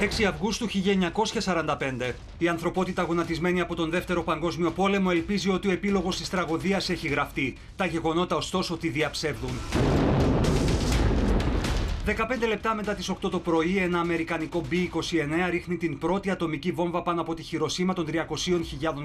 6 Αυγούστου 1945. Η ανθρωπότητα γονατισμένη από τον Δεύτερο Παγκόσμιο Πόλεμο ελπίζει ότι ο επίλογος της τραγωδίας έχει γραφτεί. Τα γεγονότα ωστόσο τη διαψεύδουν. 15 λεπτά μετά τις 8 το πρωί, ένα αμερικανικό B-29 ρίχνει την πρώτη ατομική βόμβα πάνω από τη Χιροσίμα των 300.000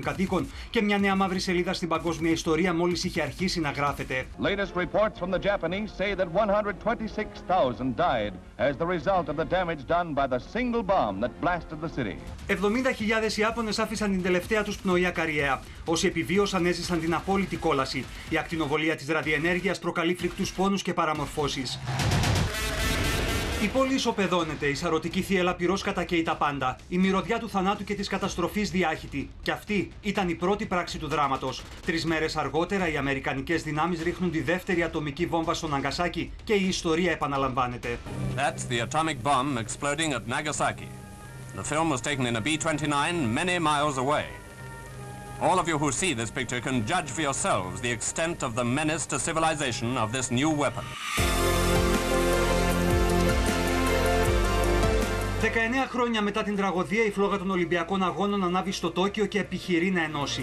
κατοίκων και μια νέα μαύρη σελίδα στην παγκόσμια ιστορία μόλις είχε αρχίσει να γράφεται. Latest reports from the Japanese say that 126,000 died as the result of the damage done by the single bomb that blasted the city. 70.000 Ιάπωνες άφησαν την τελευταία τους πνοή ακαριαία. Όσοι επιβίωσαν έζησαν την απόλυτη κόλαση. Η ακτινοβολία της ραδιενέργειας προκαλεί φρικτούς πόνους και παραμορφώσεις. Η πόλη ισοπεδώνεται, η σαρωτική θύελλα πυρός κατακαίει τα πάντα. Η μυρωδιά του θανάτου και της καταστροφής διάχυτη. Και αυτή ήταν η πρώτη πράξη του δράματος. 3 μέρες αργότερα, οι αμερικανικές δυνάμεις ρίχνουν τη δεύτερη ατομική βόμβα στο Ναγκασάκι και η ιστορία επαναλαμβάνεται. That's the atomic bomb exploding at Nagasaki. The film was taken in a B-29 many miles away. All of you who see this picture can judge for yourselves the extent of the menace to civilization of this new weapon. 19 χρόνια μετά την τραγωδία, η φλόγα των Ολυμπιακών Αγώνων ανάβει στο Τόκιο και επιχειρεί να ενώσει.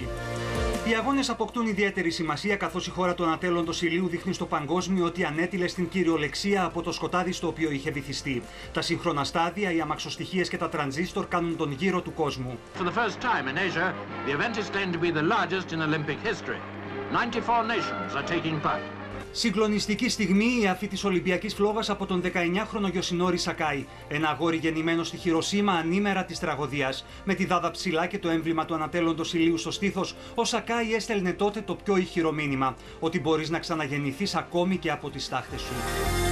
Οι αγώνες αποκτούν ιδιαίτερη σημασία, καθώς η χώρα των ατέλοντος ηλίου δείχνει στο παγκόσμιο ότι ανέτειλε στην κυριολεξία από το σκοτάδι στο οποίο είχε βυθιστεί. Τα σύγχρονα στάδια, οι αμαξοστοιχίες και τα τρανζίστορ κάνουν τον γύρο του κόσμου. For the first time in Asia, the event is claimed to be the largest in Olympic history. 94 nations are taking part. Συγκλονιστική στιγμή η αφή της Ολυμπιακής φλόγας από τον 19χρονο Γιοσινόρι Σακάι. Ένα αγόρι γεννημένο στη Χιροσίμα ανήμερα της τραγωδίας. Με τη δάδα ψηλά και το έμβλημα του ανατέλλοντος ηλίου στο στήθος, ο Σακάι έστελνε τότε το πιο ηχηρό μήνυμα. Ότι μπορείς να ξαναγεννηθείς ακόμη και από τις τάχτες σου.